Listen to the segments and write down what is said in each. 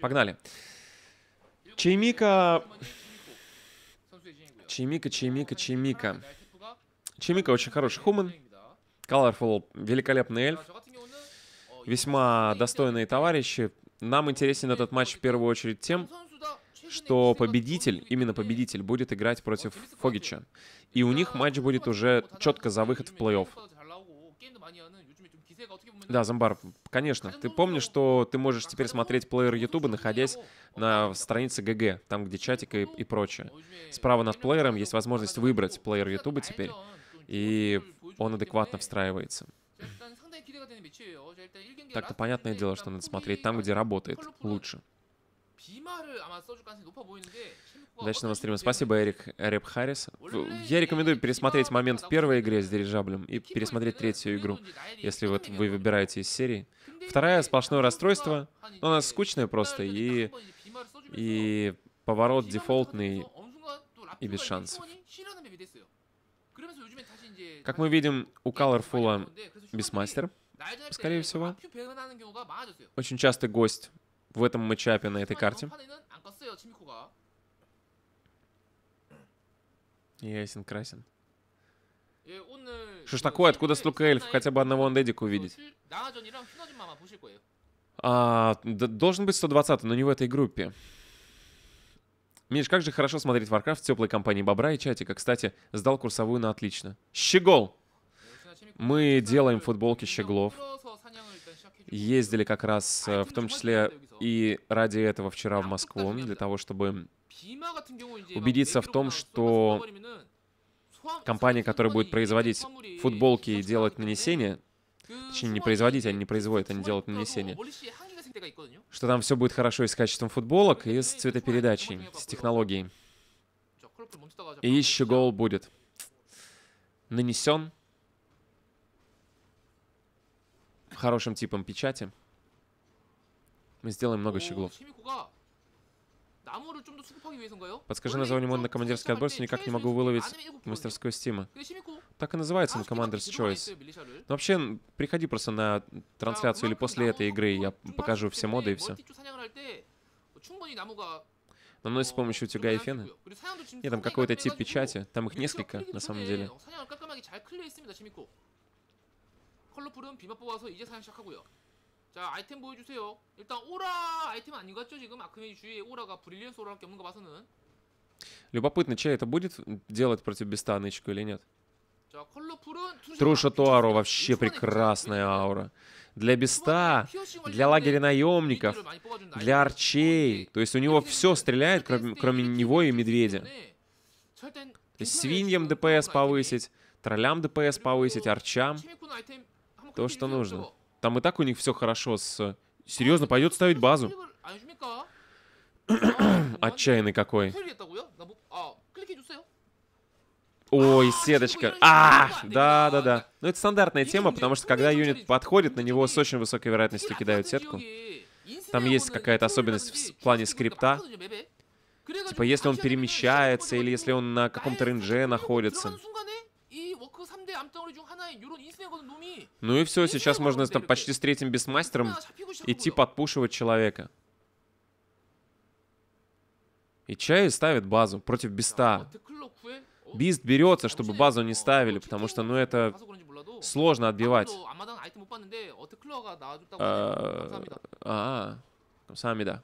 Погнали. Чаймика. Чаемика. Чаемика очень хороший хуман. Colorful великолепный эльф. Весьма достойные товарищи. Нам интересен этот матч в первую очередь тем, что победитель, именно победитель, будет играть против Фогича. И у них матч будет уже четко за выход в плей-офф. Да, Зомбар, конечно. Ты помнишь, что ты можешь теперь смотреть плеер Ютуба, находясь на странице ГГ, там, где Чатика и прочее. Справа над плеером есть возможность выбрать плеер Ютуба теперь, и он адекватно встраивается. Так-то понятное дело, что надо смотреть там, где работает лучше. Удачного стрима. Спасибо, Эрик Реп Харрис. Я рекомендую пересмотреть момент в первой игре с дирижаблем и пересмотреть третью игру, если вот вы выбираете из серии. Вторая — сплошное расстройство, но она скучная просто, и поворот дефолтный, и без шансов. Как мы видим, у Colorful Бисмастер, скорее всего. Очень частый гость в этом матчапе на этой карте. Ясен, красен. Что ж такое? Откуда столько эльфов? Хотя бы одного андедика увидеть. Должен быть 120, но не в этой группе. Миш, как же хорошо смотреть Варкрафт в теплой компании Бобра и Чатика. Кстати, сдал курсовую на отлично. Щегол! Мы делаем футболки щеглов. Ездили как раз, в том числе и ради этого, вчера в Москву, для того, чтобы убедиться в том, что компания, которая будет производить футболки и делать нанесение, точнее, не производить, они не производят, они делают нанесение, что там все будет хорошо и с качеством футболок, и с цветопередачей, с технологией. И Щегол будет нанесен хорошим типом печати. Мы сделаем много щеглов. Подскажи название мод на командирский отбор, если никак не могу выловить мастерской стима. Так и называется, на Commander's Choice. Но вообще, приходи просто на трансляцию или после этой игры, я покажу все моды и все. Наносит с помощью утюга и фена. Нет, там какой-то тип печати. Там их несколько, на самом деле. 컬러풀은 비맛 뽑아서 이제 사냥 시작하고요. 자, 아이템 보여주세요. 일단 오라 아이템 안 읽었죠? 지금 아크메이 주위에 오라가 브릴리언스 오라밖에 없는 거 봐서는. Любопытно, чай это будет делать против Беста нычку или нет? Труша Туаро, вообще прекрасная аура. Для Беста, для лагеря наемников, для арчей. То есть у него все стреляет, кроме него и медведя. То есть свиньям ДПС повысить, троллям ДПС повысить, арчам. То, что нужно. Там и так у них все хорошо с... Серьезно, пойдет ставить базу. Отчаянный какой. Ой, сеточка. Да. Ну, это стандартная тема, потому что когда юнит подходит, на него с очень высокой вероятностью кидают сетку. Там есть какая-то особенность в плане скрипта. Типа, если он перемещается или если он на каком-то рейнже находится. Ну и все, сейчас можно там почти с третьим бисмастером идти подпушивать человека. И Чай ставит базу против Биста. Бист берется, чтобы базу не ставили, потому что, ну, это сложно отбивать. Сами, да.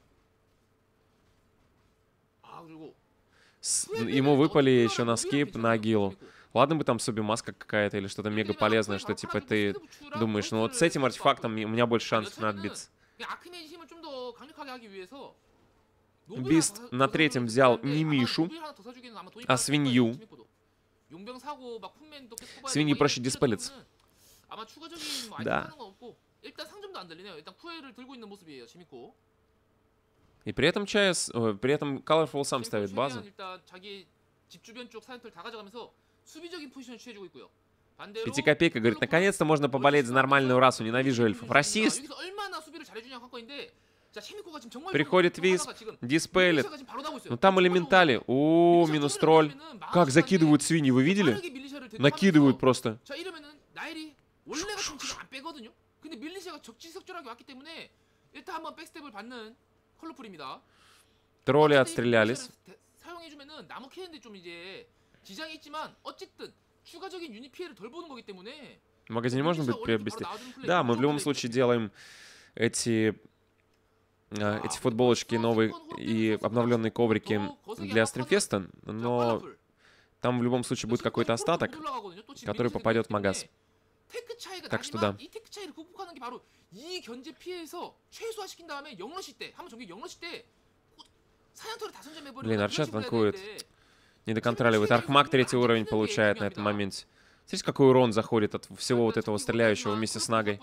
Ему выпали еще на скип, на агилу. Ладно бы там субимаска какая-то или что-то мега полезное, что типа ты думаешь, ну вот с этим артефактом у меня больше шансов на отбиться. Бист на третьем взял не Мишу, а свинью. Свиньи проще диспелиться. Да. И при этом Colorful сам ставит базу. Пятикопейка говорит, наконец-то можно поболеть за нормальную расу, ненавижу эльфов. Расист! Приходит Висп, диспелит. Ну там элементали. О, минус тролль. Как закидывают свиньи, вы видели? Накидывают просто. 일단 한번 백스텝을 받는 컬러풀입니다. 드롤이 отстрелялись. 사용해주면은 나무 캐는데 좀 이제 지장이 있지만 어쨌든 추가적인 유닛 피해를 덜 보는 거기 때문에. В магазине можно будет приобрести? Да, мы в любом случае делаем эти футболочки новые и обновленные коврики для стримфеста, но там в любом случае будет какой-то остаток, который попадет в магаз. Так что да. Блин, Арчат танкует. Не доконтроливает. Архмаг третий уровень получает на этом моменте. Смотрите, какой урон заходит от всего вот этого стреляющего вместе с нагой.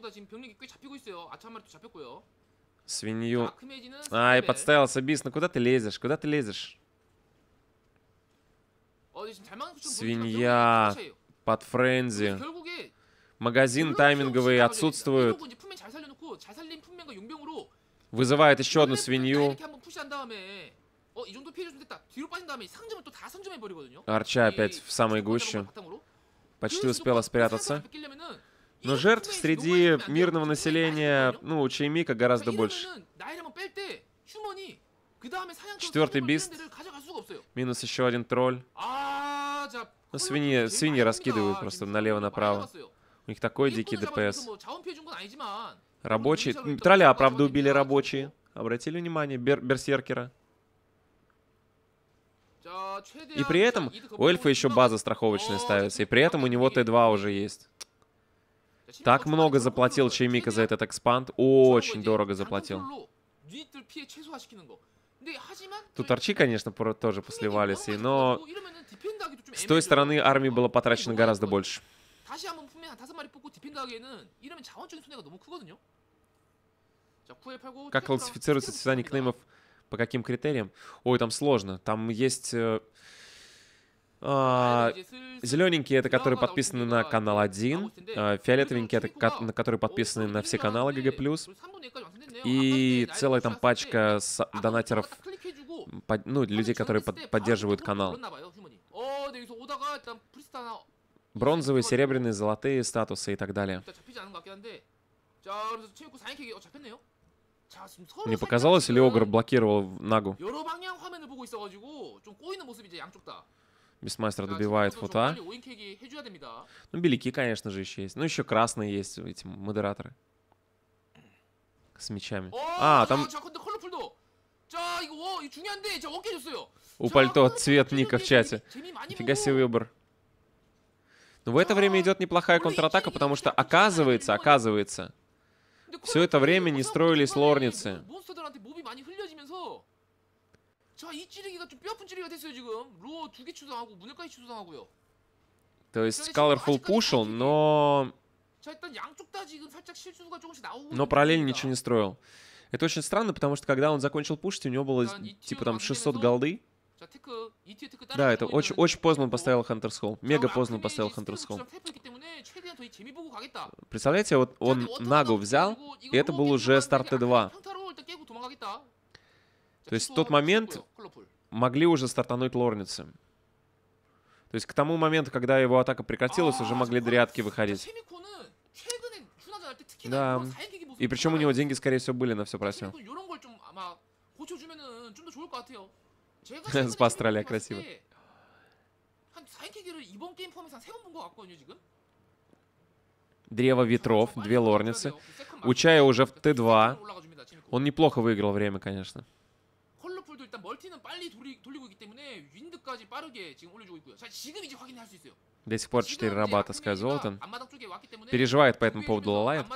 Свинью. Ай, подставился Бист. Ну куда ты лезешь? Куда ты лезешь? Свинья. Под френзи. Магазин тайминговый отсутствует. Вызывает еще одну свинью. Арча опять в самой гуще. Почти успела спрятаться. Но жертв среди мирного населения, ну, у Чаемика гораздо больше. Четвертый Бист. Минус еще один тролль. Ну, свиньи раскидывают просто налево-направо. У них такой дикий ДПС. Рабочие. Тролля, правда, убили рабочие. Обратили внимание, берсеркера. И при этом у эльфа еще база страховочная ставится. И при этом у него Т2 уже есть. Так много заплатил Чаймика за этот экспанд. Очень дорого заплатил. Тут арчи, конечно, тоже посливались. Но с той стороны армии было потрачено гораздо больше. Как классифицируется цвета никнеймов? По каким критериям? Ой, там сложно. Там есть зелененькие, это которые подписаны на канал 1. Фиолетовенькие, это которые подписаны на все каналы ГГ+. И целая там пачка донатеров, ну, людей, которые поддерживают канал. Бронзовые, серебряные, золотые статусы и так далее. Мне показалось, или Огр блокировал нагу? Бестмастер добивает фута. Ну, беляки, конечно же, еще есть. Ну, еще красные есть, эти модераторы. С мечами. А, там... У пальто цвет ника в чате. Нифига себе выбор. Но в это время идет неплохая контратака, потому что оказывается... Все это время не строились лорницы. То есть Colorful пушил, но параллельно ничего не строил. Это очень странно, потому что когда он закончил пушить, у него было типа там 600 голды. Да, это очень, очень поздно он поставил Хантерс Холл. Мега поздно он поставил Хантерс Холл. Представляете, вот он нагу взял, и это был уже старт Т2. То есть в тот момент могли уже стартануть лорницы. То есть к тому моменту, когда его атака прекратилась, уже могли дрядки выходить. Да, и причем у него деньги, скорее всего, были на все про все. Спас тролля, красиво. Древо ветров, две лорницы. У Чая уже в Т2. Он неплохо выиграл время, конечно. До сих пор 4 раба, таская золото. Переживает по этому поводу Лалайт.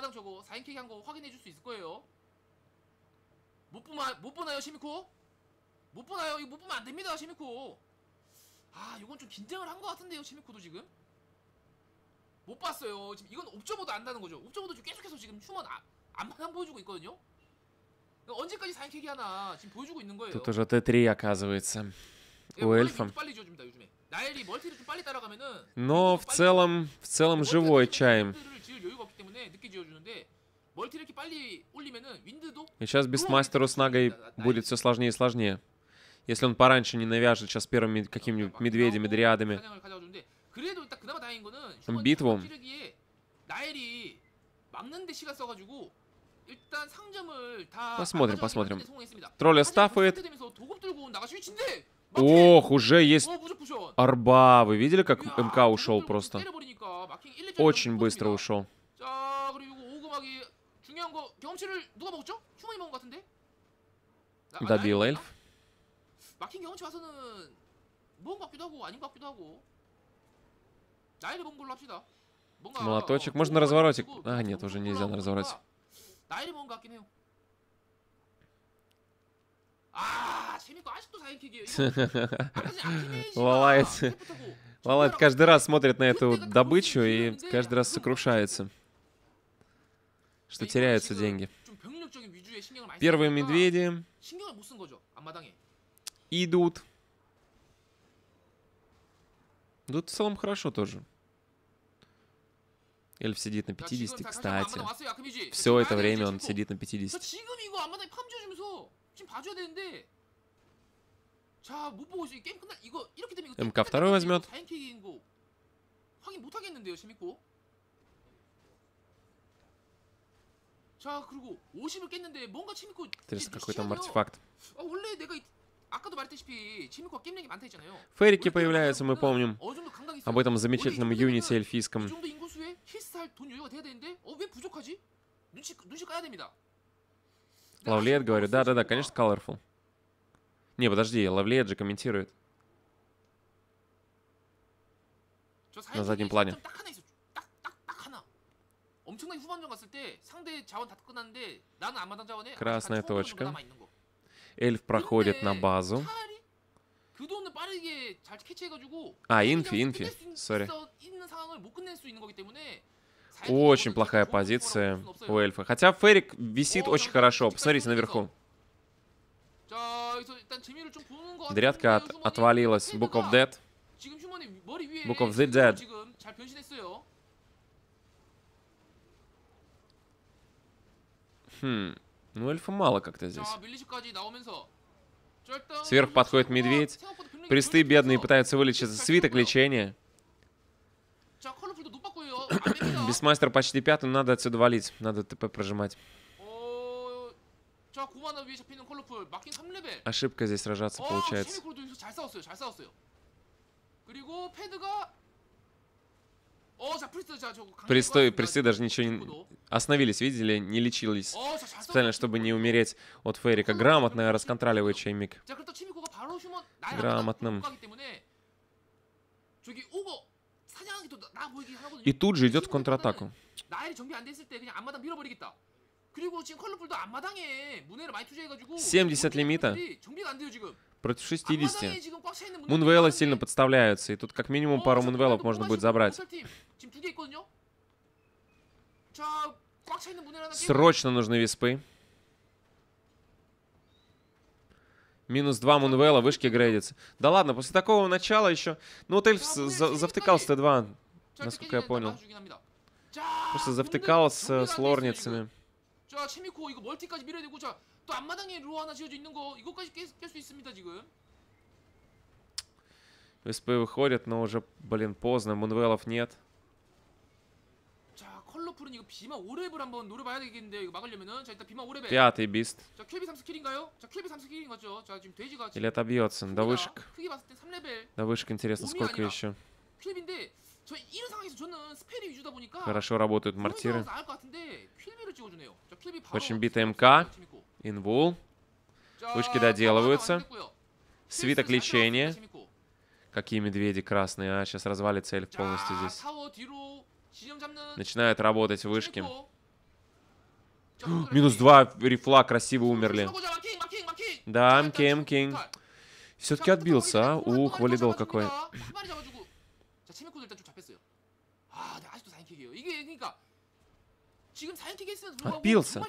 못 봤어요. 지금 이건 옵저버도 안다는 거죠. 옵저버도 계속해서 지금 휴먼 안만 보여주고 있거든요. 언제까지 사이킥이 하나 지금 보여주고 있는 거예요. Тут уже Т3 оказывается у эльфа. Но в целом живой Чаем. И сейчас Бестмастеру с нагой будет все сложнее и сложнее. Если он пораньше не навяжет сейчас первыми какими-нибудь медведями, дриадами. Битву Посмотрим, посмотрим. Тролля стафает. Ох, уже есть арба. Вы видели, как МК ушел просто? Очень быстро ушел. Добил эльф. Молоточек. Можно на разворотик. А, нет, уже нельзя на развороте. Лалайт каждый раз смотрит на эту добычу и каждый раз сокрушается, что теряются деньги. Первые медведи идут. Идут в целом хорошо тоже. Эльф сидит на 50, кстати. Все это время он сидит на 50. МК второй возьмет. Интересно, какой там артефакт. Ферики появляются, мы помним об этом замечательном юните эльфийском. Лавлет, говорю, да-да-да, конечно, Colorful. Не, подожди, Лавлет же комментирует. На заднем плане. Красная точка. Эльф проходит на базу. А, инфи. Сори. Очень плохая позиция у эльфа. Хотя Ферик висит очень хорошо. Посмотрите наверху. Дрядка отвалилась. Book of Dead. Book of the Dead. Ну, эльфа мало как-то здесь. Сверху подходит медведь. Присты бедные пытаются вылечиться. Свиток лечения. Бестмастер почти пятый, надо отсюда валить. Надо ТП прожимать. Ошибка здесь сражаться получается. Присты даже ничего не... Остановились, видели? Не лечились. Специально, чтобы не умереть от Ферика. Грамотно расконтроливает Чаймик. Грамотным. И тут же идет в контратаку. — 70 лимита против 60. Мунвеллы сильно подставляются, и тут как минимум пару мунвеллов можно будет забрать. Срочно нужны виспы. Минус 2 мунвелла, вышки грейдятся. Да ладно, после такого начала еще... Ну вот эльф завтыкался Т2, насколько я понял. Просто завтыкался с лорницами. ВСП выходит, но уже, блин, поздно. Мунвеллов нет. Пятый бист. Или отобьется. До вышек. До вышек интересно, сколько еще. Хорошо работают мортиры. Очень битый МК. Инвул. Вышки доделываются. Свиток лечения. Какие медведи красные, а? Сейчас развалит цель полностью здесь. Начинают работать вышки. Минус 2 рифла, красиво умерли. Да, МК. Все-таки отбился, а? Ух, валидол какой.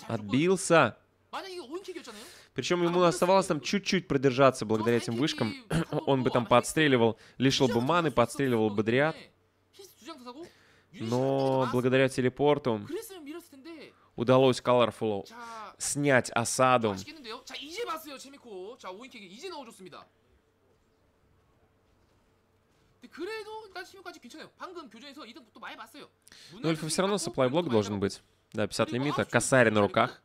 Отбился. Причем ему оставалось там чуть-чуть продержаться благодаря этим вышкам. Он бы там подстреливал, лишил бы маны, подстреливал бы дриад. Но благодаря телепорту удалось Colorful снять осаду. Но эльфа все равно сапплай-блок должен быть. Да, 50 лимита. Косарь на руках.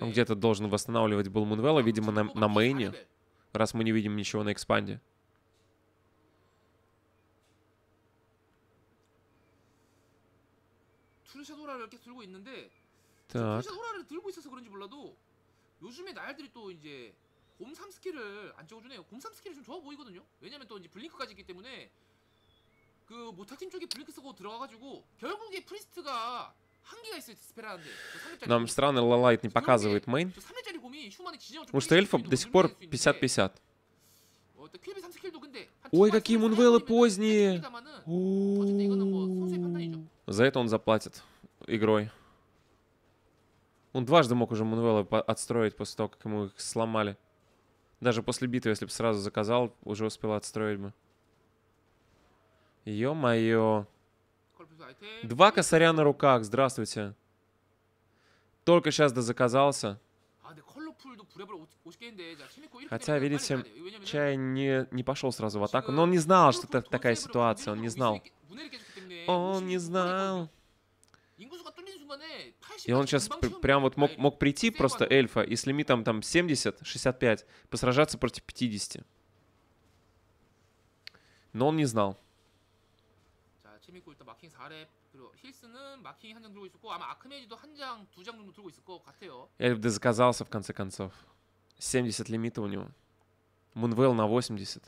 Он где-то должен восстанавливать был Мунвелла, видимо, на мейне. Раз мы не видим ничего на экспанде. Так. Нам странно, Лалайт не показывает мейн. Потому что эльфа до сих пор 50-50. Ой, какие мунвеллы поздние! За это он заплатит игрой. Он дважды мог уже мунвеллы отстроить после того, как ему их сломали. Даже после битвы, если бы сразу заказал, уже успел отстроить бы. Ё-моё. Два косаря на руках, здравствуйте. Только сейчас дозаказался. Хотя, видите, Чай не пошел сразу в атаку. Но он не знал, что это такая ситуация. Он не знал. Он не знал. И он сейчас прям вот мог прийти просто эльфа и с лимитом там 70-65 посражаться против 50. Но он не знал. Эльф дозаказался в конце концов. 70 лимита у него. Мунвелл на 80.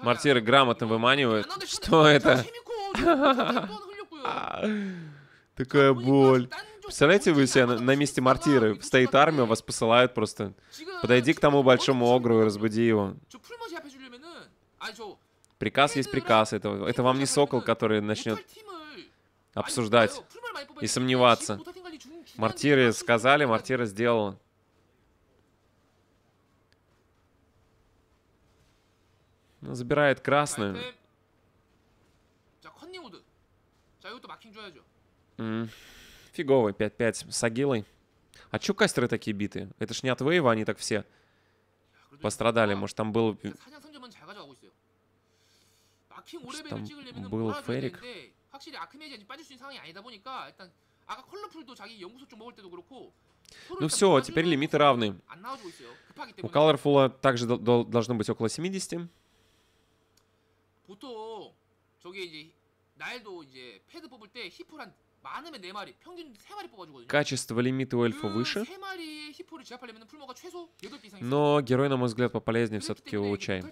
Мортиры грамотно выманивают. Что это? Такая боль. Представляете, вы себе на месте мортиры. Стоит армия, вас посылают просто. Подойди к тому большому огру и разбуди его. Приказ есть приказ. Это вам не сокол, который начнет обсуждать и сомневаться. Мортиры сказали, мортира сделала. Он забирает красную. Фиговый 5-5 с агилой. А чё кастеры такие биты? Это ж не от вейва, они так все пострадали. Может, там был... Может, там был ферик? Ну все, теперь лимиты равны. У Colorful также должно быть около 70. Качество лимита у эльфа выше. Но герой, на мой взгляд, пополезнее все-таки у Чай.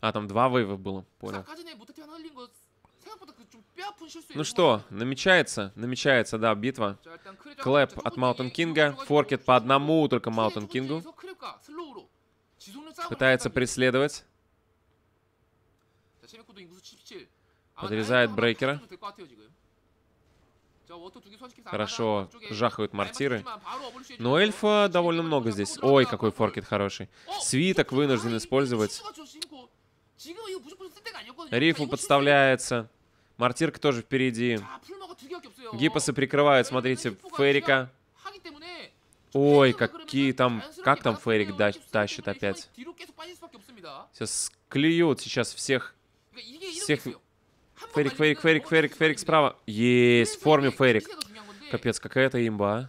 А, там два вейва было, понял. Ну что, намечается, да, битва. Клэп от Маунтин Кинга, форкет по одному только Маунтин Кингу. Пытается преследовать. Подрезает брейкера. Хорошо, жахают мортиры. Но эльфа довольно много здесь. Ой, какой форкет хороший. Свиток вынужден использовать. Рифл подставляется. Мортирка тоже впереди. Гиппосы прикрывают, смотрите, ферика. Ой, какие там... Как там ферик тащит опять? Сейчас клюют сейчас всех... Ферик справа. Есть, в форме ферик. Капец, какая это имба,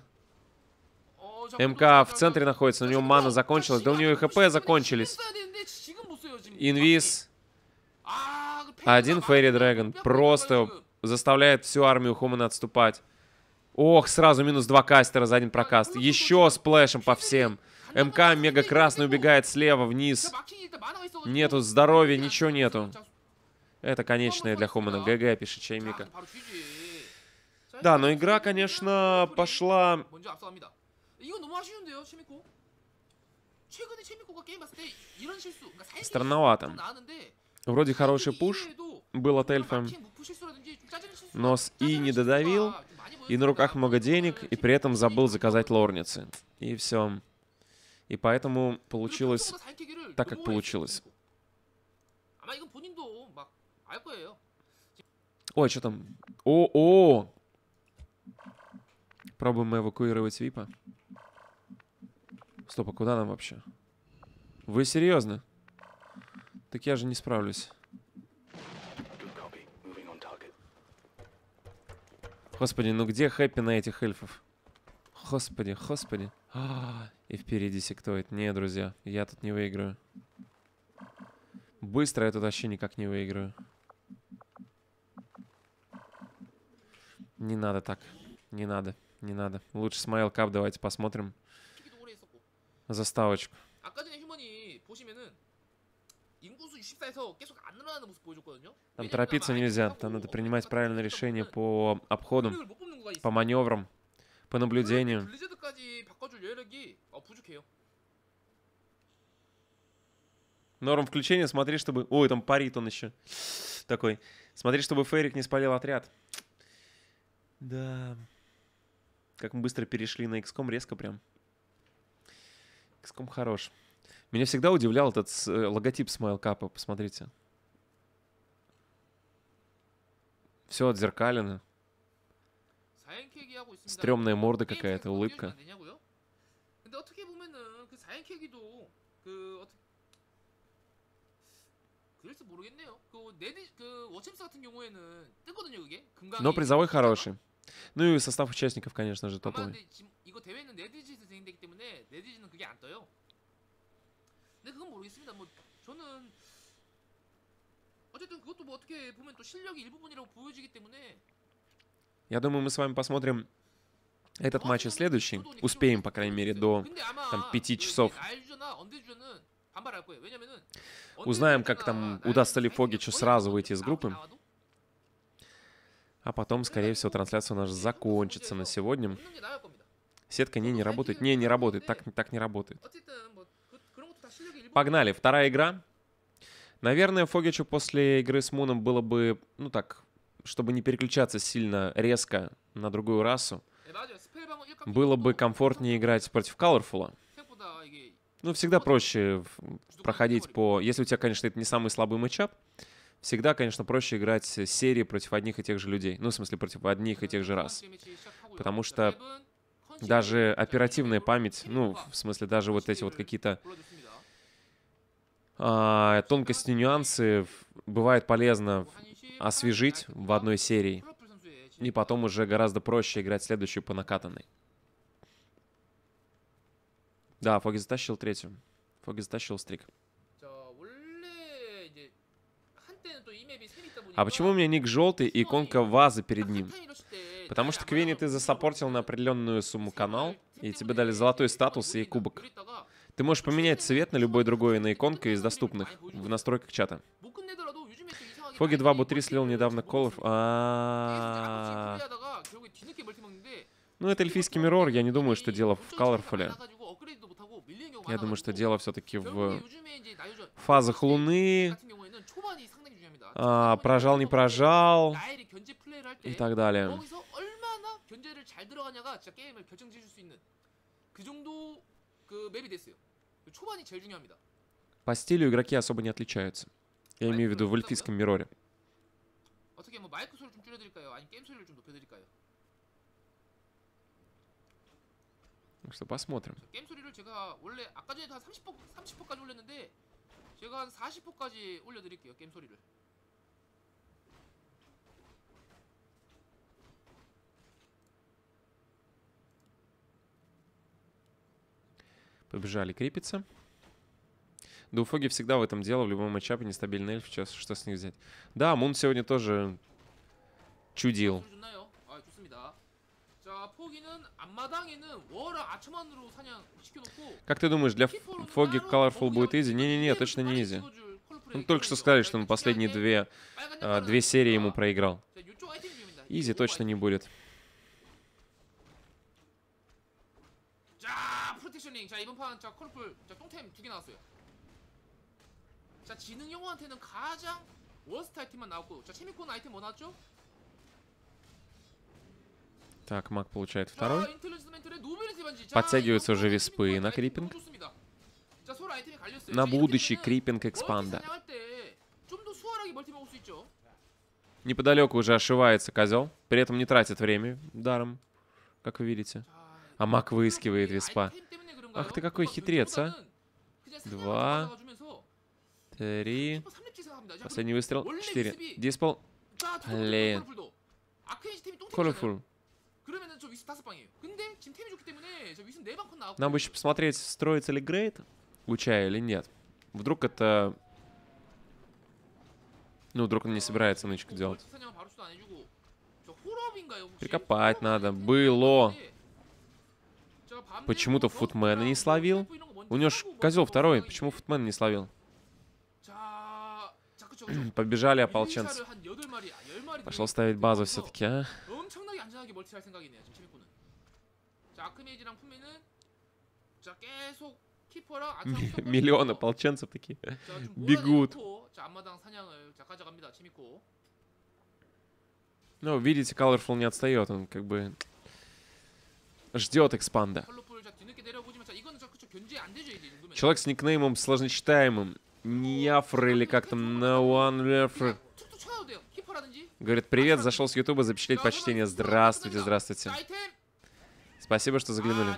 а. МК в центре находится, но у него мана закончилась. Да у него и хп закончились. Инвиз. Один Фейри Дрэгон просто заставляет всю армию Хумана отступать. Ох, сразу минус 2 кастера за один прокаст. Еще сплэшем по всем. МК мега красный убегает слева вниз. Нету здоровья, ничего нету. Это конечное для Хумана. ГГ, пишет Чаймика. Да, но игра, конечно, пошла... Странновато. Вроде хороший пуш был от эльфа, но и не додавил, и на руках много денег, и при этом забыл заказать лорницы. И все. И поэтому получилось так, как получилось. Ой, что там? О-о! Пробуем эвакуировать Випа. Стоп, а куда нам вообще? Вы серьезно? Так я же не справлюсь. Господи, ну где хэппи на этих эльфов? Господи, господи. И впереди сектует. Не, друзья, я тут не выиграю. Быстро я тут вообще никак не выиграю. Не надо так. Не надо, не надо. Лучше Смайл Кап давайте посмотрим. Заставочку. Там торопиться нельзя. Там надо принимать правильное решение по обходу, по маневрам, по наблюдению. Норм включения, смотри, чтобы... Ой, там парит он еще. Такой. Смотри, чтобы Ферик не спалил отряд. Да. Как мы быстро перешли на XCOM, резко прям. XCOM хорош. Меня всегда удивлял этот логотип Smile Cup, посмотрите. Все отзеркалено. Стремная морда какая-то, улыбка. Но призовой хороший. Ну и состав участников, конечно же, топовый. Я думаю, мы с вами посмотрим этот матч и следующий. Успеем, по крайней мере, до там, 5 часов. Узнаем, как там, удастся ли Фогичу сразу выйти из группы. А потом, скорее всего, трансляция у нас закончится на сегодня. Сетка не работает. Не работает. Так не работает. Погнали. Вторая игра. Наверное, Фогичу после игры с Муном было бы, ну так, чтобы не переключаться сильно резко на другую расу, было бы комфортнее играть против Colorful. Ну, всегда проще проходить по... Если у тебя, конечно, это не самый слабый матчап, всегда, конечно, проще играть серии против одних и тех же людей. Ну, в смысле, против одних и тех же рас. Потому что даже оперативная память, ну, в смысле, даже вот эти вот какие-то тонкости, нюансы, бывает полезно освежить в одной серии. И потом уже гораздо проще играть следующую по накатанной. Да, Фоги затащил третью. Фоги затащил стрик. А почему у меня ник желтый и иконка вазы перед ним? Потому что, Квинни, ты засаппортил на определенную сумму канал, и тебе дали золотой статус и кубок. Ты можешь поменять цвет на любой другой на иконке из доступных в настройках чата. Фоги 2Б3 слил недавно Колов. Ну, это эльфийский миррор, я не думаю, что дело в Colorful. Я думаю, что дело все-таки в фазах Луны, прожал, не прожал и так далее. По стилю игроки особо не отличаются. Я имею в виду в эльфийском мирроре. Ну что, посмотрим. Побежали крепиться. Да у Фоги всегда в этом дело, в любом матчапе нестабильный эльф, сейчас что с них взять. Да, Мун сегодня тоже чудил. Как ты думаешь, для Фоги Colorful будет изи? Не-не-не, точно не изи. Ну, только что сказали, что он последние две серии ему проиграл. Изи точно не будет. Так, маг получает второй. Подтягиваются уже виспы на крипинг. На будущий крипинг экспанда. Неподалеку уже ошивается козел. При этом не тратит время даром. как вы видите. А маг выискивает виспа. Ах ты какой хитрец, а. 2, 3. Последний выстрел. 4. Диспол. Блин. Colorful. Нам бы еще посмотреть, строится ли грейд у Чая или нет. Вдруг это... Ну, вдруг он не собирается нычку делать. Прикопать надо. Было. Почему-то футмена не словил. У него ж козел второй. Почему футмена не словил? Побежали ополченцы. Пошел ставить базу все-таки, а? Миллион ополченцев такие бегут. Ну, видите, Colorful не отстает. Он как бы ждет экспанда. Человек с никнеймом сложночитаемым. Неафр или как там, Noanwerf. Говорит, привет, зашел с Ютуба запечатлеть почтение. Здравствуйте, здравствуйте. Спасибо, что заглянули.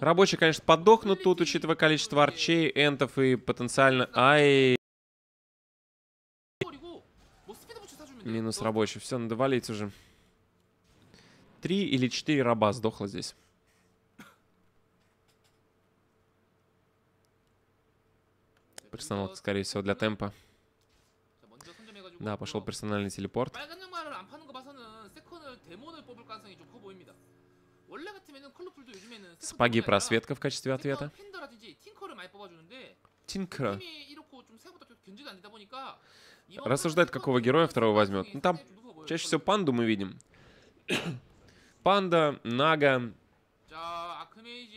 Рабочие, конечно, подохнут тут, учитывая количество арчей, энтов и потенциально... Ай... Минус рабочий. Все, надо валить уже. 3 или 4 раба сдохло здесь. Персонал, скорее всего, для темпа. Да, пошел персональный телепорт. Спаги просветка в качестве ответа. Тинкер. Рассуждает, какого героя второго возьмет. Ну, там чаще всего панду мы видим. Панда, нага.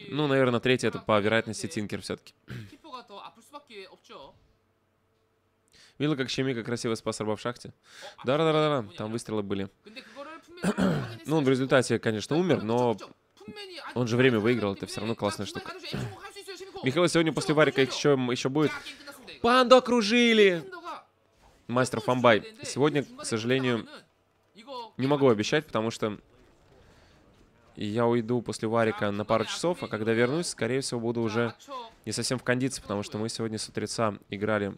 Ну, наверное, третья это по вероятности Тинкер все-таки. Видел, как Чаймика красиво спас рабов в шахте? Да-да-да, там выстрелы были. Ну, он в результате, конечно, умер, но он же время выиграл, это все равно классная штука. Михаил, сегодня после варика еще будет. Панду окружили! Мастер Фамбай. Сегодня, к сожалению, не могу обещать, потому что я уйду после варика на пару часов, а когда вернусь, скорее всего, буду уже не совсем в кондиции, потому что мы сегодня с утреца играли,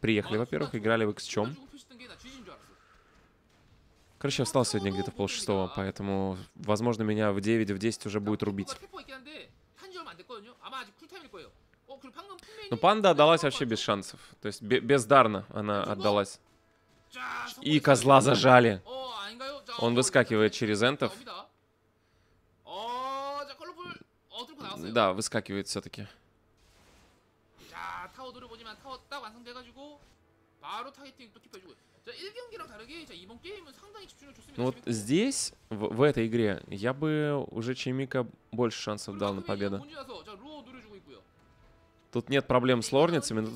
приехали, во-первых, играли в XCOM. Короче, я встал сегодня где-то в 5:30, поэтому, возможно, меня в 9, в 10 уже будет рубить. Но панда отдалась вообще без шансов. То есть бездарно она отдалась. И козла зажали. Он выскакивает через энтов. Да, выскакивает все-таки. Ну вот здесь, в этой игре, я бы уже Чаемико больше шансов дал на победу. Тут нет проблем с лорницами,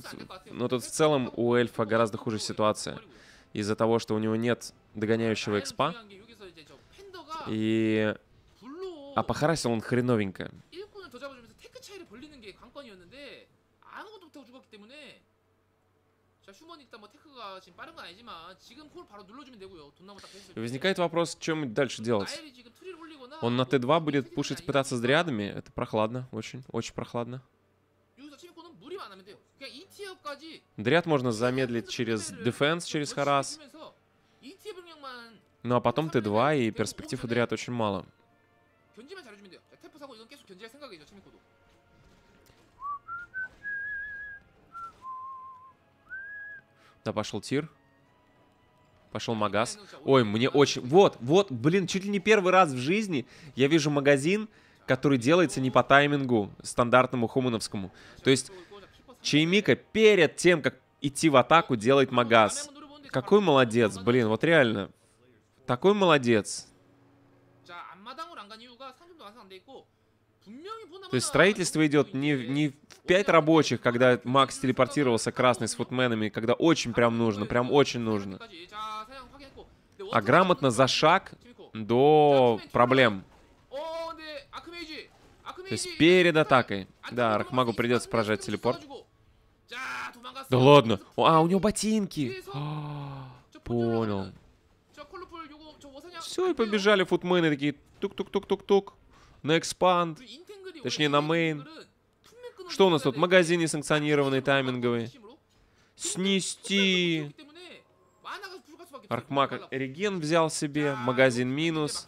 но тут в целом у эльфа гораздо хуже ситуация. Из-за того, что у него нет догоняющего экспа. А похарасил он хреновенько. Возникает вопрос, чем дальше делать. Он на Т2 будет пушить, пытаться с дриадами. Это прохладно, очень, очень прохладно. Дриад можно замедлить через дефенс, через харас. Ну а потом Т2, и перспектив у дриад очень мало. Да, пошел тир. Пошел магаз. Ой, мне очень... Вот, блин, чуть ли не первый раз в жизни я вижу магазин, который делается не по таймингу стандартному хумановскому. То есть Чаемико перед тем, как идти в атаку, делает магаз. Какой молодец, блин, вот реально. Такой молодец. То есть строительство идет не в 5 рабочих, когда Макс телепортировался красный с футменами, когда очень прям очень нужно. А грамотно за шаг до проблем. То есть перед атакой. Да, Рахмагу придется прожать телепорт. Да ладно. А, у него ботинки. Понял. Все, и побежали футмены такие тук-тук-тук-тук-тук. На экспанд. Точнее, на мейн. Что у нас тут? Магазин несанкционированный, тайминговый. Снести. Аркмаг реген взял себе. Магазин минус.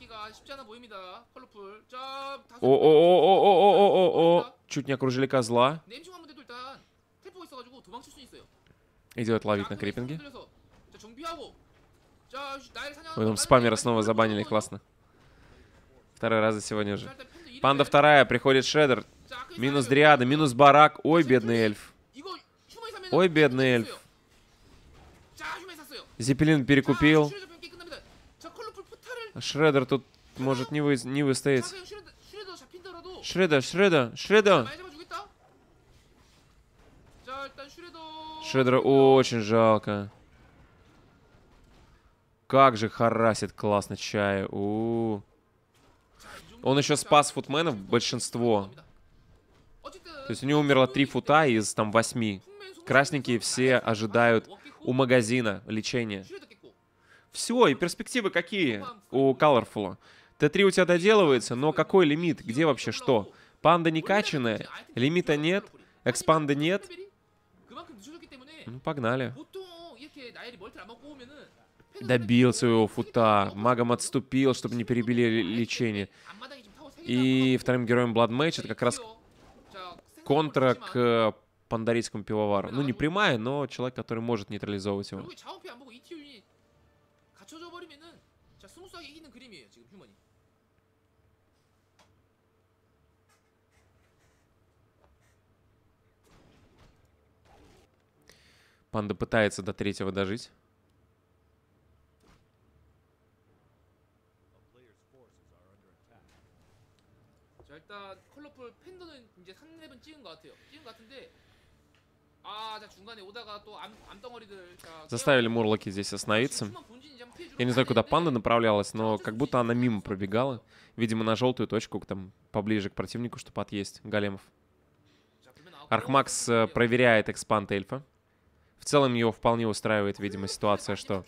О-о-о-о-о-о-о-о. Чуть не окружили козла. Идет ловить на криппинге. Ой, там спамера снова забанили, классно. Второй раз за сегодня уже. Панда вторая, приходит Шреддер. Минус Дриада, минус Барак. Ой, бедный эльф. Ой, бедный эльф. Зеппелин перекупил. Шреддер тут может не выстоять. Шреддер, Шреддер, Шреддер. Шреддера очень жалко. Как же харасит классно Чая. Он еще спас футменов большинство. То есть у него умерло 3 фута из там 8. Красненькие все ожидают у магазина лечения. Все, и перспективы какие у Colorful? Т3 у тебя доделывается, но какой лимит? Где вообще что? Панда не качанная, лимита нет, экспанда нет. Ну, погнали. Добил своего фута. Магом отступил, чтобы не перебили лечение. И вторым героем Бладмэч это как раз контра к пандарийскому пивовару. Ну, не прямая, но человек, который может нейтрализовывать его. Панда пытается до третьего дожить. Заставили Мурлоки здесь остановиться. Я не знаю, куда панда направлялась, но как будто она мимо пробегала. Видимо, на желтую точку, там поближе к противнику, чтобы отъесть големов. Архмакс проверяет экспанд эльфа. В целом его вполне устраивает, видимо, ситуация, что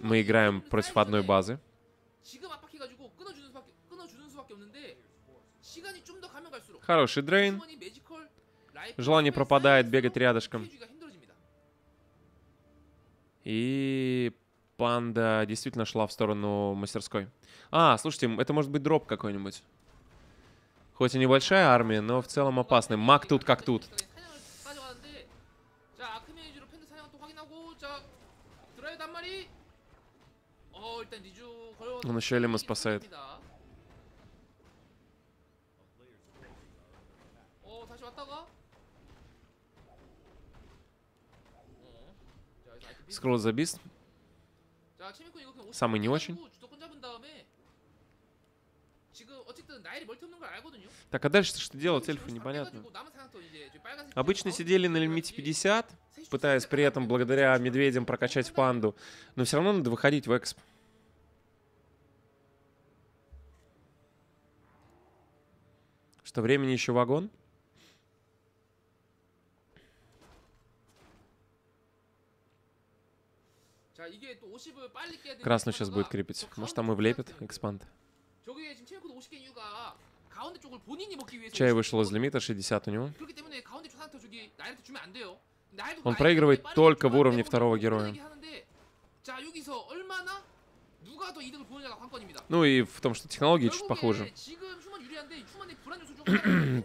мы играем против одной базы. Хороший дрейн. Желание пропадает бегать рядышком. И панда действительно шла в сторону мастерской. А, слушайте, это может быть дроп какой-нибудь. Хоть и небольшая армия, но в целом опасный. Маг тут как тут. Он еще Элима спасает. Скролл за Бист. Самый не очень. Так, а дальше что делать, эльфу непонятно. Обычно сидели на лимите 50, пытаясь при этом благодаря медведям прокачать панду. Но все равно надо выходить в эксп. Что, времени еще вагон? Красный сейчас будет крепить. Может, там и влепит экспанд. Чай вышел из лимита, 60 у него. Он проигрывает только в уровне второго героя. Ну и в том, что технологии чуть похуже.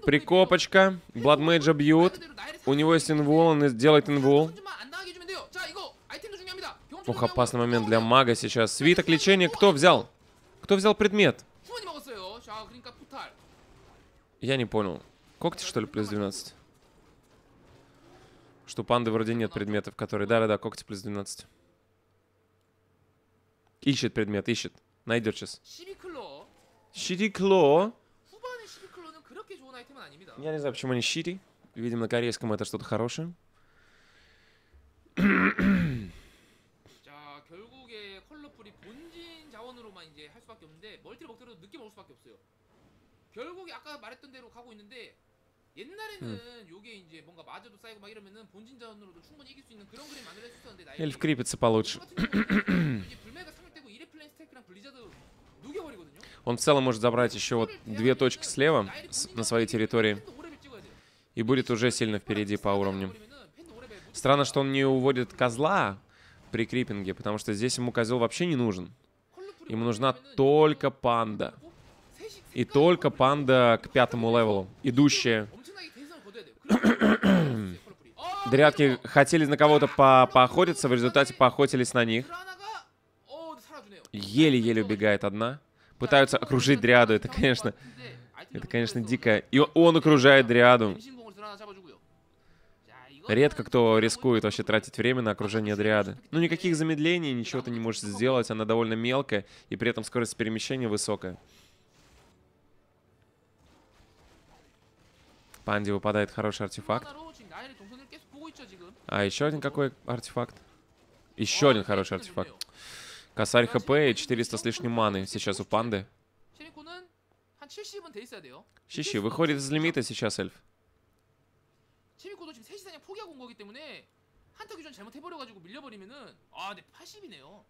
Прикопочка. Бладмейджа бьют. У него есть инвол, он делает инвол. Ох, опасный момент для мага сейчас. Свиток лечения кто взял? Кто взял предмет? Я не понял. Когти, что ли, плюс 12? Что, панды вроде нет предметов, которые... Да-да-да, когти плюс 12. Ищет предмет, ищет. Найдет сейчас. Щирикло. Я не знаю, почему они щири. Видимо, на корейском это что-то хорошее. Эльф крипится получше. Он в целом может забрать еще вот 2 точки слева на своей территории. И будет уже сильно впереди по уровню. Странно, что он не уводит козла при криппинге, потому что здесь ему козел вообще не нужен. Ему нужна только панда. И только панда к 5-му левелу. Идущая. Дрятки хотели на кого-то поохотиться, в результате поохотились на них. Еле-еле убегает одна. Пытаются окружить дриаду, это, конечно, дико. И он окружает дриаду. Редко кто рискует вообще тратить время на окружение дриады. Ну, никаких замедлений, ничего ты не можешь сделать. Она довольно мелкая, и при этом скорость перемещения высокая. Панде выпадает хороший артефакт. А, еще один какой артефакт? Еще один хороший артефакт. Косарь ХП и 400 с лишним маны сейчас у панды. Щищи, выходит из лимита сейчас эльф.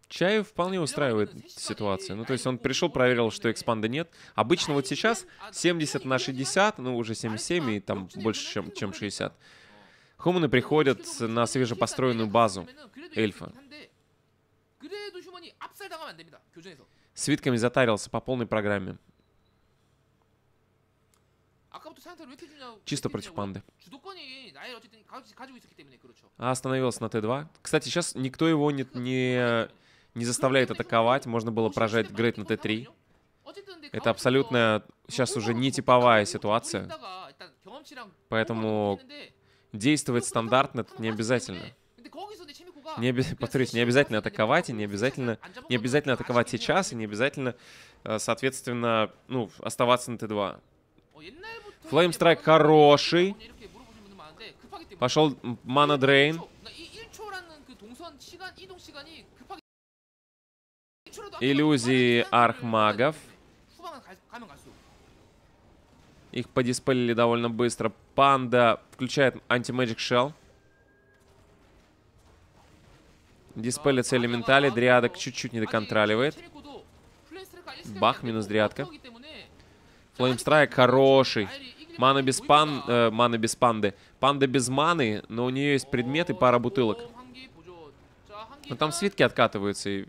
Чай вполне устраивает ситуацию. Ну, то есть он пришел, проверил, что экспанда нет. Обычно вот сейчас 70 на 60, ну, уже 77 и там больше, чем 60. Хуманы приходят на свежепостроенную базу эльфа. Свитками затарился по полной программе. Чисто против панды. А остановился на Т2. Кстати, сейчас никто его не заставляет атаковать. Можно было прожать грейд на Т3. Это абсолютно сейчас уже не типовая ситуация. Поэтому действовать стандартно тут не обязательно. Повторюсь, не обязательно атаковать, и не обязательно атаковать сейчас, и не обязательно, соответственно, ну, оставаться на Т2. Флеймстрайк хороший. Пошел мана дрейн. Иллюзии архмагов. Их подиспелили довольно быстро. Панда включает антимэджик шелл. Диспелится элементали, дриадок чуть-чуть не доконтроливает. Бах, минус дриадка. Флеймстрайк хороший. Мана без, мана без панды. Панда без маны, но у нее есть предмет и пара бутылок. Но там свитки откатываются.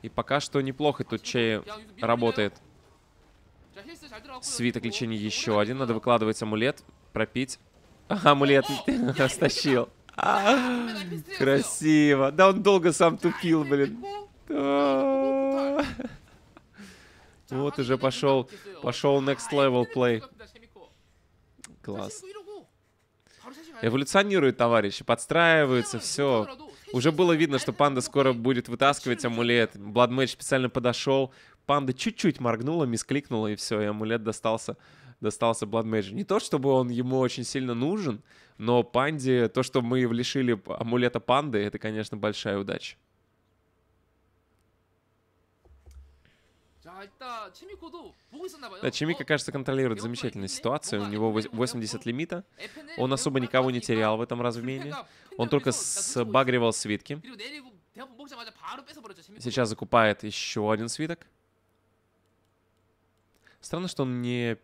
И пока что неплохо тут Чей работает. Свиток лечения еще один. Надо выкладывать амулет, пропить. Амулет стащил. Красиво. Да он долго сам тупил, блин. Вот уже пошел next level play. Класс. Эволюционирует, товарищи, подстраиваются, все. Уже было видно, что панда скоро будет вытаскивать амулет. Бладмэч специально подошел. Панда чуть-чуть моргнула, мискликнула, и все, и амулет достался Бладмэджу. Не то, чтобы он ему очень сильно нужен, но панде, то, что мы лишили амулета панды, это, конечно, большая удача. Да, Чаемико, кажется, контролирует замечательную ситуацию. У него 80 лимита. Он особо никого не терял в этом размене. Он только сбагривал свитки. Сейчас закупает еще один свиток. Странно, что он не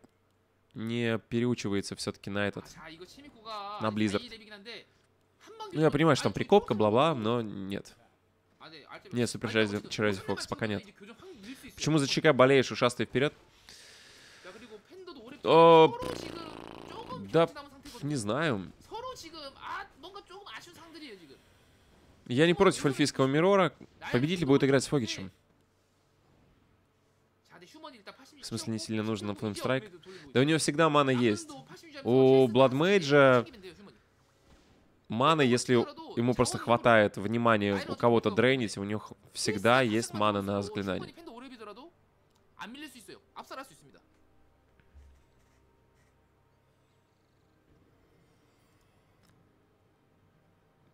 переучивается все-таки на Blizzard. Ну, я понимаю, что там прикопка, бла-бла, но нет. Нет, Суперчарзи Фокс пока нет. Почему за ЧК болеешь, ушастый вперед? О, да, не знаю. Я не против эльфийского Мирора. Победитель будет играть с Фогичем. В смысле, не сильно нужен на Флеймстрайк? Да у него всегда мана есть. У Бладмейджа мана, если ему просто хватает внимания у кого-то дрейнить, у него всегда есть мана на заклинание.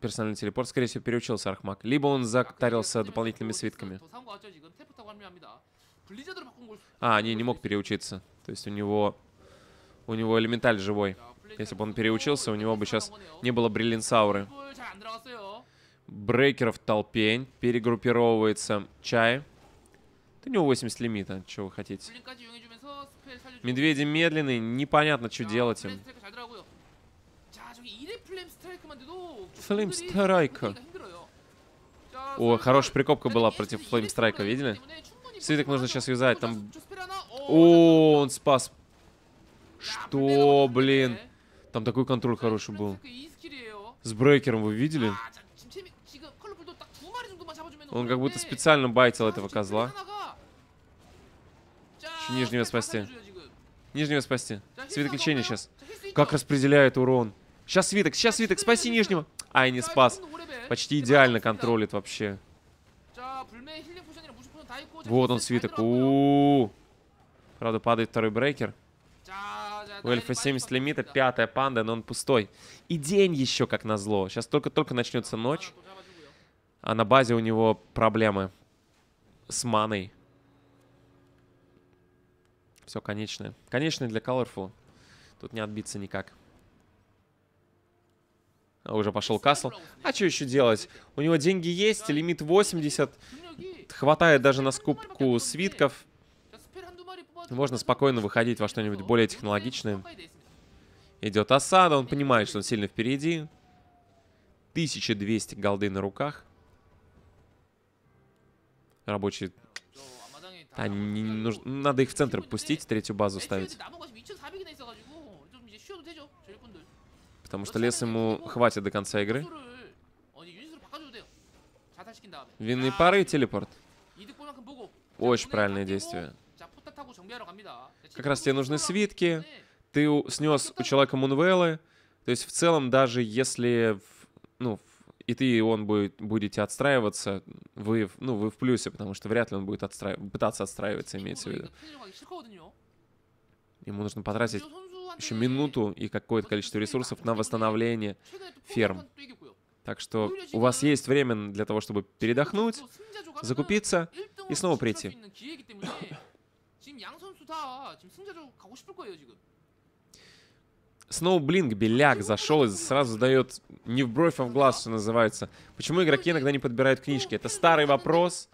Персональный телепорт, скорее всего, переучился архмаг. Либо он затарился дополнительными свитками. А, не мог переучиться. То есть у него элементаль живой. Если бы он переучился, у него бы сейчас не было бриллиансауры. Брейкеров в толпень. Перегруппировывается Чай. У него 80 лимита. Что вы хотите? Медведи медленные. Непонятно, что делать им. Флеймстрайка. О, хорошая прикопка была против Флеймстрайка, видели? Свиток нужно сейчас вязать. Там... О, он спас. Что, блин? Там такой контроль хороший был. С брейкером вы видели? Он как будто специально байтил этого козла. Еще нижнего спасти. Нижнего спасти. Свиток лечения сейчас. Как распределяет урон. Сейчас свиток, спаси нижнего. Ай, не спас. Почти идеально контролит вообще. Вот он, свиток. У-у-у. Правда, падает второй брейкер. У эльфа 70 лимита, 5-я панда, но он пустой. И день еще, как назло. Сейчас только-только начнется ночь. А на базе у него проблемы с маной. Все, конечное. Конечное для Colorful. Тут не отбиться никак. А уже пошел касл. А что еще делать? У него деньги есть, лимит 80. Хватает даже на скупку свитков. Можно спокойно выходить во что-нибудь более технологичное. Идет осада, он понимает, что он сильно впереди. 1200 голды на руках. Рабочие... Они нужны... Надо их в центр пустить, третью базу ставить. Потому что лес ему хватит до конца игры. Винные пары и телепорт. Очень правильное действие. Как раз тебе нужны свитки. Ты снес у человека Мунвеллы. То есть в целом, даже если... Ну, и ты, и он будете отстраиваться, вы в плюсе, потому что вряд ли он будет пытаться отстраиваться, имеется в виду. Ему нужно потратить еще минуту и какое-то количество ресурсов на восстановление ферм. Так что у вас есть время для того, чтобы передохнуть, закупиться и снова прийти. Snow Blink, беляк, зашел и сразу дает не в бровь, а в глаз, что называется. Почему игроки иногда не подбирают книжки? Это старый вопрос.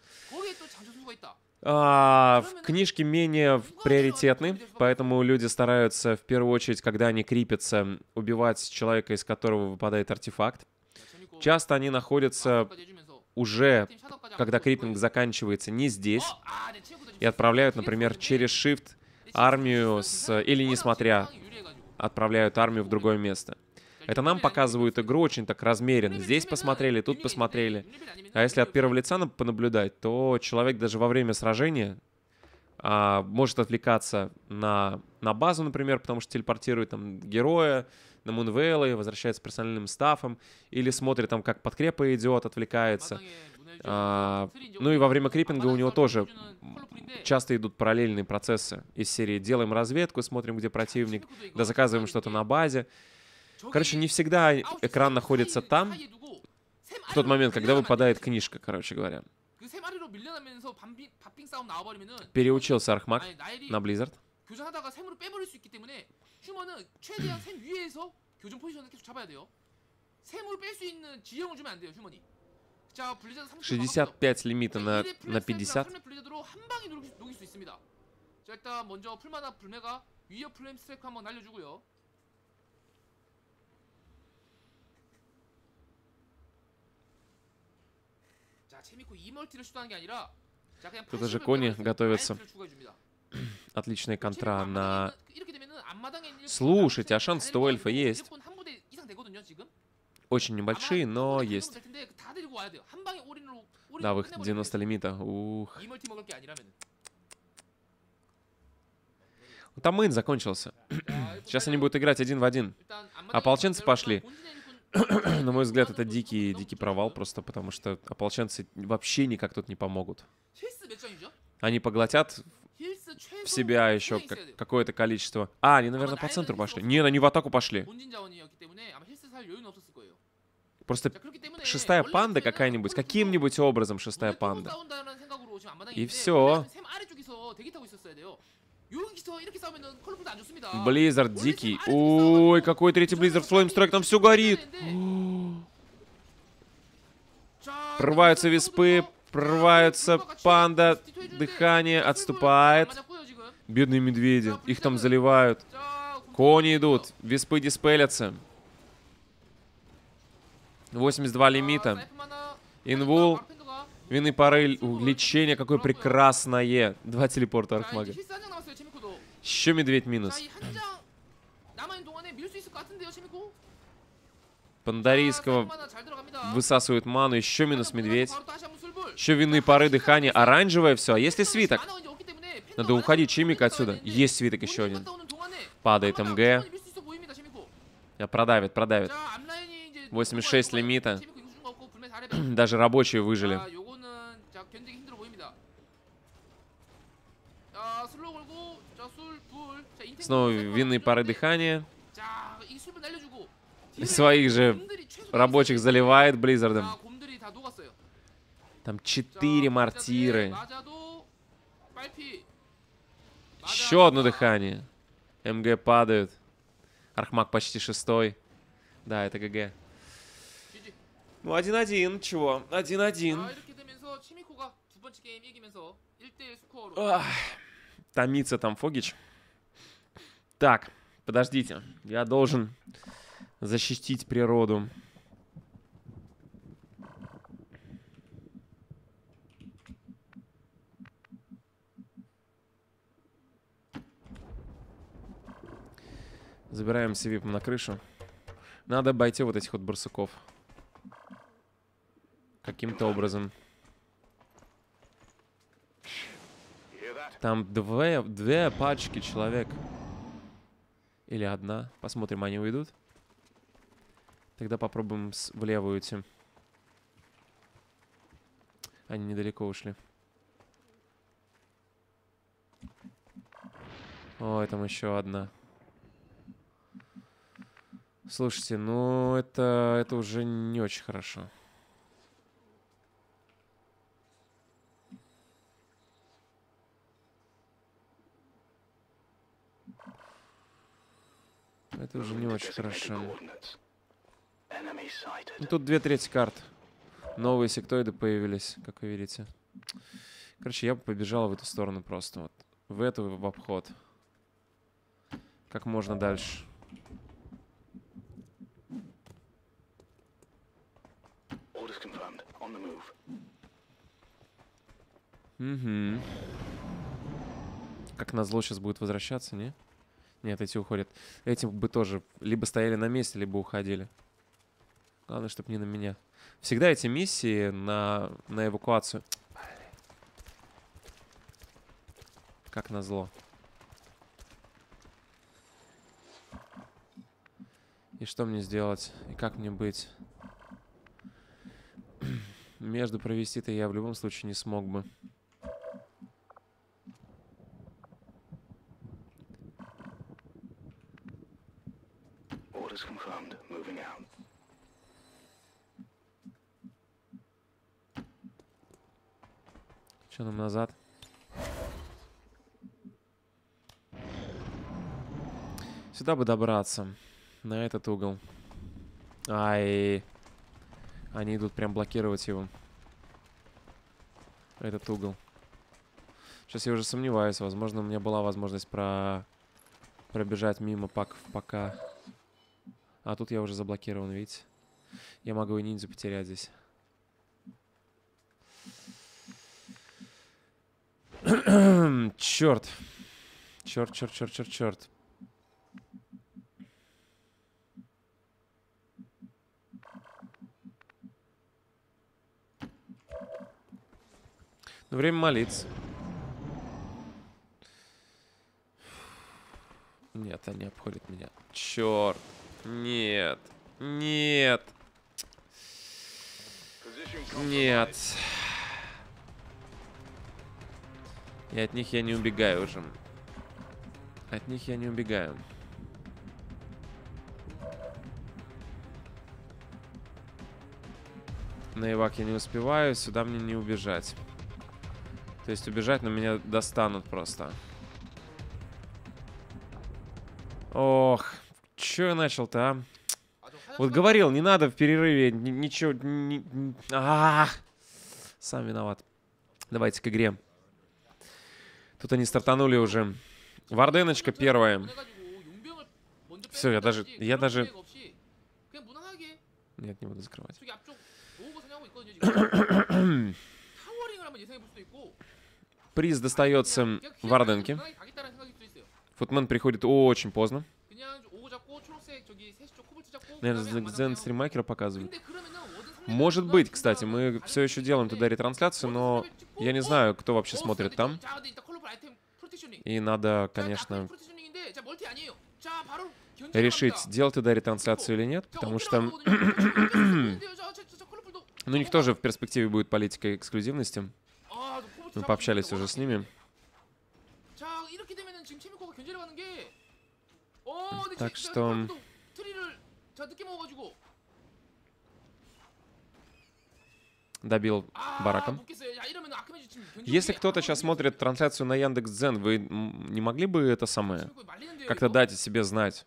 Книжки менее приоритетны, поэтому люди стараются в первую очередь, когда они крипятся, убивать человека, из которого выпадает артефакт. Часто они находятся уже, когда криппинг заканчивается, не здесь. И отправляют, например, через Shift армию с... Или несмотря... Отправляют армию в другое место. Это нам показывают игру очень так размеренно. Здесь посмотрели, тут посмотрели. А если от первого лица понаблюдать, то человек даже во время сражения может отвлекаться на базу, например, потому что телепортирует там героя, на Мунвейлы, возвращается с персональным стафом, или смотрит там, как подкрепа идет, отвлекается. Ну и во время криппинга у него тоже часто идут параллельные процессы из серии «Делаем разведку, смотрим, где противник, да заказываем что-то на базе». Короче, не всегда экран находится там, в тот момент, когда выпадает книжка, короче говоря. Переучился Архмаг на Blizzard. (Как) 65 лимита на 50. Тут даже кони готовятся. Отличная контра на... Слушайте, а шанс-то у эльфа есть. Очень небольшие, но есть. Да, выход 90 лимита. Ух. Там мейн закончился. Сейчас они будут играть один в один. Ополченцы пошли. На мой взгляд, это дикий провал просто, потому что ополченцы вообще никак тут не помогут. Они поглотят в себя еще какое-то количество. А, они, наверное, по центру пошли. Нет, они в атаку пошли. Просто 6-я панда какая-нибудь, каким-нибудь образом 6-я панда. И все. Близзард дикий. Ой, какой третий Близзард. Флеймстрайк, там все горит. Прорываются виспы, прорываются панда. Дыхание отступает. Бедные медведи. Их там заливают. Кони идут. Виспы диспелятся. 82 лимита. Инвул. Винный порыль. Лечение какое прекрасное. Два телепорта архмага. Еще медведь минус. Пандарийского высасывает ману. Еще минус медведь. Еще винные пары дыхания. Оранжевое все. А есть ли свиток? Надо уходить. Чаемика отсюда. Есть свиток еще один. Падает МГ. Продавит, продавит. 86 лимита. Даже рабочие выжили. Снова винные пары дыхания. Своих же рабочих заливает Близзардом. Там 4 мортиры. Еще одно дыхание. МГ падают. Архмаг почти шестой. Да, это ГГ. Ну, 1-1. Чего? 1-1. Томится там Фогич. Так, подождите. Я должен защитить природу. Забираем сивипом на крышу. Надо обойти вот этих вот барсуков. Каким-то образом. Там две пачки человек. Или одна. Посмотрим, они уйдут. Тогда попробуем влево уйти. Они недалеко ушли. Ой, там еще одна. Слушайте, ну это уже не очень хорошо. Это уже не очень хорошо. Ну, тут 2/3 карт. Новые сектоиды появились, как вы видите. Короче, я бы побежал в эту сторону просто. Вот. В эту, в обход. Как можно дальше. Угу. Как назло сейчас будет возвращаться, не? Нет, эти уходят. Эти бы тоже либо стояли на месте, либо уходили. Главное, чтобы не на меня. Всегда эти миссии на эвакуацию. Как назло. И что мне сделать? И как мне быть? Между провести-то я в любом случае не смог бы. Что нам назад? Сюда бы добраться. На этот угол. Ай. Они идут прям блокировать его. Этот угол. Сейчас я уже сомневаюсь. Возможно, у меня была возможность пробежать мимо паков пока. А тут я уже заблокирован, видите? Я могу и ниндзю потерять здесь. Черт. Черт. Ну, время молиться. Нет, они обходят меня. Черт. Нет. Нет. Нет. И от них я не убегаю уже. От них я не убегаю. На эвак я не успеваю, сюда мне не убежать. То есть убежать, но меня достанут просто. Ох, чё я начал-то, а? Вот говорил, не надо в перерыве ничего... Сам виноват. Давайте к игре. Тут они стартанули уже. Варденочка первая. Все, я даже... Нет, не буду закрывать. Приз достается Варденке. Футмен приходит очень поздно. Наверное, Дзен стриммайкера показывает. Может быть, кстати. Мы все еще делаем туда ретрансляцию, но я не знаю, кто вообще смотрит там. И надо, конечно, решить, делать туда ретрансляцию или нет, потому что... Ну, у них тоже в перспективе будет политика эксклюзивности. Мы пообщались уже с ними. Так что... Добил бараком. Если кто-то сейчас смотрит трансляцию на Яндекс.Дзен, вы не могли бы это самое как-то дать о себе знать?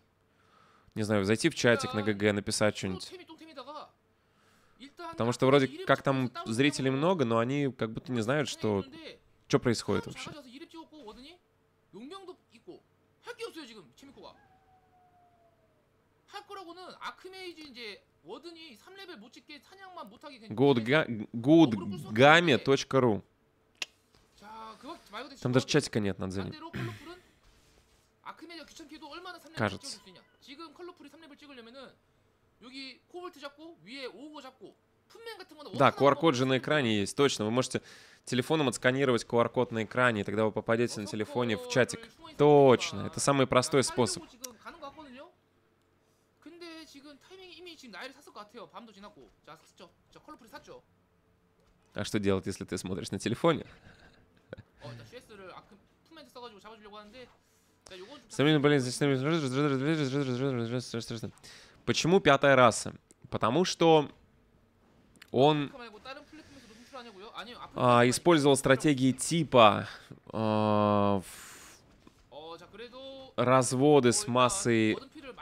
Не знаю, зайти в чатик на ГГ, написать что-нибудь. Потому что вроде как там зрителей много, но они как будто не знают, что происходит вообще. GoodGame.ru. Там даже чатика нет на Дзене. Кажется. Да, QR-код же на экране есть, точно. Вы можете телефоном отсканировать QR-код на экране, и тогда вы попадете на телефоне в чатик. Точно, это самый простой способ. А что делать, если ты смотришь на телефоне? Почему пятая раса? Потому что он использовал стратегии типа разводы с массой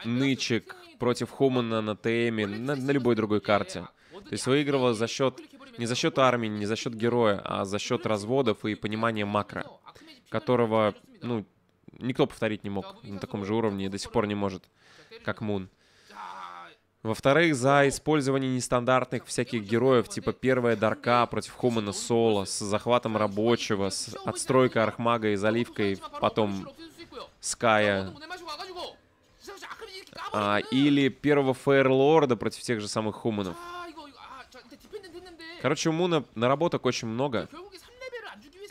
нычек против Хумана на ТМе, на любой другой карте. То есть выигрывал за счет, не за счет армии, не за счет героя, а за счет разводов и понимания макро, которого, ну, никто повторить не мог на таком же уровне и до сих пор не может, как Мун. Во-вторых, за использование нестандартных всяких героев, типа первая Дарка против Хумана соло, с захватом рабочего, с отстройкой Архмага и заливкой, потом Ская. Или первого Фейерлорда против тех же самых Хуманов. Короче, у Муна наработок очень много,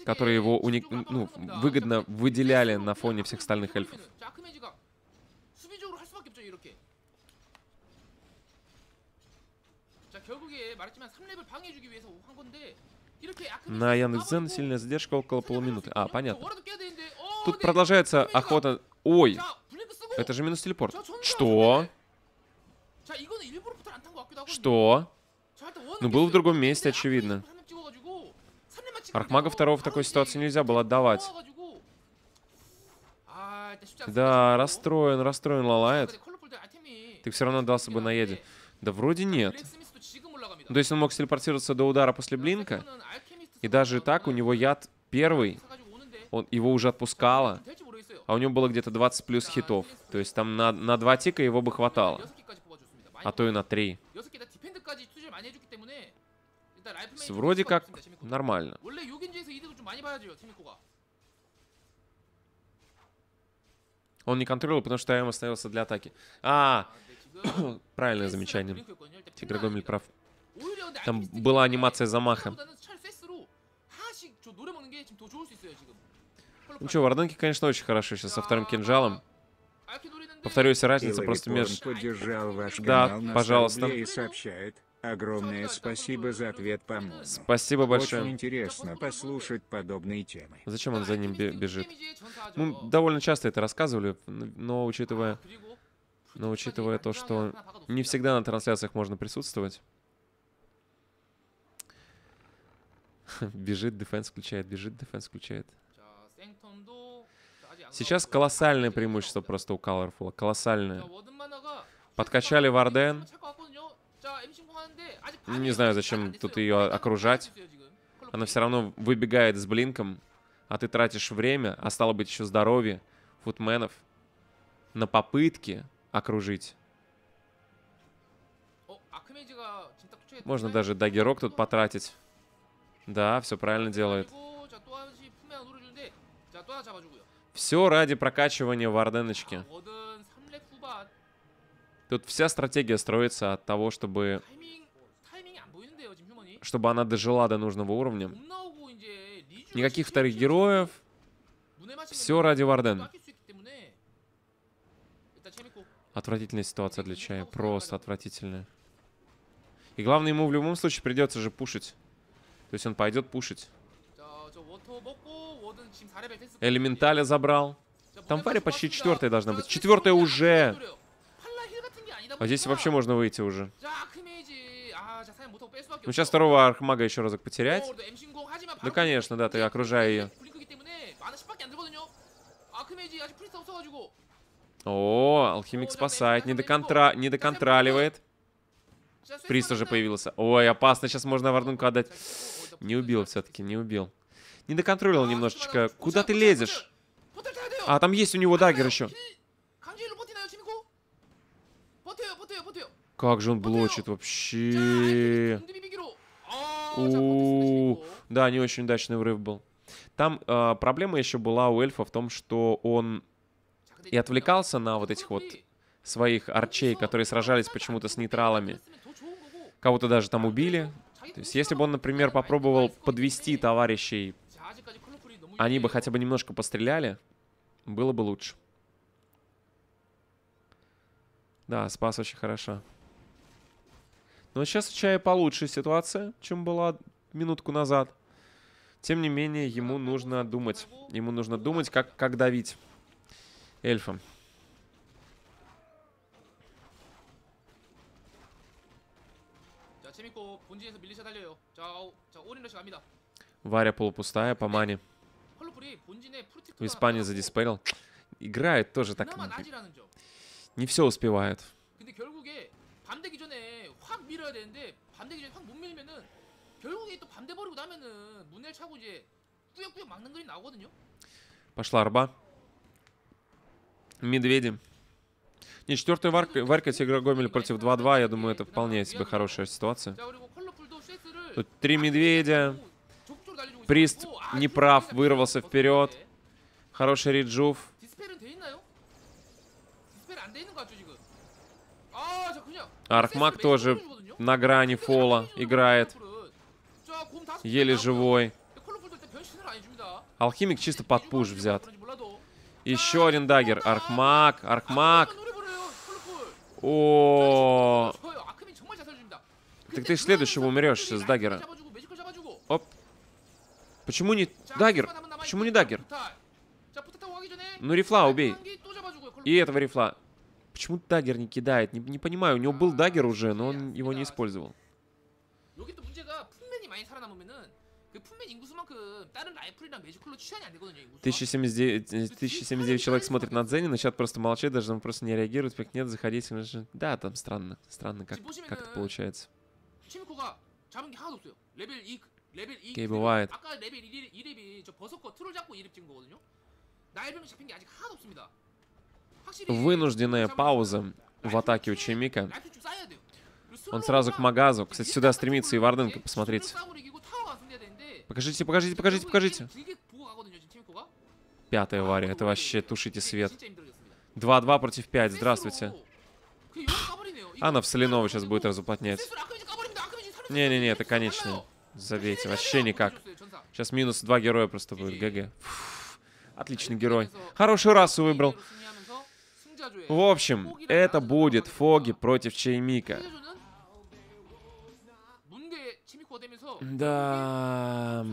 которые его выгодно выделяли на фоне всех остальных эльфов. На Яндекс.Дзен сильная задержка около полуминуты. А, понятно. Тут продолжается охота... Ой! Это же минус телепорт. Что? Что? Ну, был в другом месте, очевидно. Архмага второго в такой ситуации нельзя было отдавать. Да, расстроен Лалайт. Ты все равно отдался бы на еде. Да вроде нет. Ну, то есть он мог телепортироваться до удара после блинка. И даже так у него яд первый. Его уже отпускало. А у него было где-то 20 плюс хитов. То есть там на 2 тика его бы хватало. А то и на 3. Вроде как нормально. Он не контролировал, потому что АМ остановился для атаки. Правильное замечание. Тигрогомель прав. Там была анимация замаха. Ну что, Варденки, конечно, очень хорошо сейчас со вторым кинжалом. Повторюсь, разница просто между... Да, пожалуйста. Огромное спасибо за ответ по Муну. Спасибо большое. Очень интересно послушать подобные темы. Зачем он за ним бежит? Ну, довольно часто это рассказывали, но учитывая то, что не всегда на трансляциях можно присутствовать. Бежит, дефенс включает, бежит, дефенс включает. Сейчас колоссальное преимущество просто у Colorful. Колоссальное. Подкачали Варден. Не знаю, зачем тут ее окружать. Она все равно выбегает с блинком, а ты тратишь время, а стало быть еще здоровье футменов на попытки окружить. Можно даже даггерок тут потратить. Да, все правильно делает. Все ради прокачивания Варденочки. Тут вся стратегия строится от того, чтобы она дожила до нужного уровня. Никаких вторых героев. Все ради Варден. Отвратительная ситуация для Чая. Просто отвратительная. И главное, ему в любом случае придется же пушить. То есть он пойдет пушить. Элементаля забрал. Там Варя почти четвертая должна быть. Четвертая уже. А здесь вообще можно выйти уже. Ну, сейчас второго архмага еще разок потерять. Да, конечно, да, ты окружай ее. О, алхимик спасает, не доконтраливает. Приз уже появился. Ой, опасно, сейчас можно Варденку отдать. Не убил все-таки, не убил. Не доконтролил немножечко. Куда ты лезешь? А, там есть у него даггер еще. Как же он блочит вообще. Да, не очень удачный врыв был. Там проблема еще была у эльфа в том, что он и отвлекался на вот этих вот своих арчей, которые сражались почему-то с нейтралами. Кого-то даже там убили. То есть если бы он, например, попробовал подвести товарищей, они бы хотя бы немножко постреляли, было бы лучше. Да, спас очень хорошо. Но сейчас у Чая получше ситуация, чем была минутку назад. Тем не менее, ему нужно думать. Ему нужно думать, как давить эльфом. Варя полупустая, по мане. В Испании задиспелил. Играет тоже так. Не все успевают. Пошла арба. Медведи. Не, четвертая варка Тигрогомель против 2-2. Я думаю, это вполне себе хорошая ситуация. Тут три медведя. Прист неправ, вырвался вперед. Хороший риджув. Архмаг тоже на грани фола играет. Еле живой. Алхимик чисто под пуш взят. Еще один даггер. Архмаг, Архмаг. О, так ты следующего умрешь с даггера. Оп. Почему не даггер? Почему не даггер? Ну, рифла убей. И этого рифла. Почему даггер не кидает? Не понимаю, у него был даггер уже, но он его не использовал. Тысяча 79 человек смотрит на Дзене, но чат просто молчит, даже он просто не реагирует. Как нет, заходите. Да, там странно. Странно, как это получается. Окей, бывает. Вынужденная пауза в атаке у Чаймика. Он сразу к магазу. Кстати, сюда стремится и Варденка, посмотрите. Покажите, покажите, покажите, покажите. Пятая авария. Это вообще тушите свет. 2-2 против 5. Здравствуйте. Она в Соленову сейчас будет разуплотнять. Не-не-не, это конечно. Забейте. Вообще никак. Сейчас минус 2 героя просто будет. ГГ. Отличный герой. Хорошую расу выбрал. В общем, это будет Фоги против Чаемика. Да.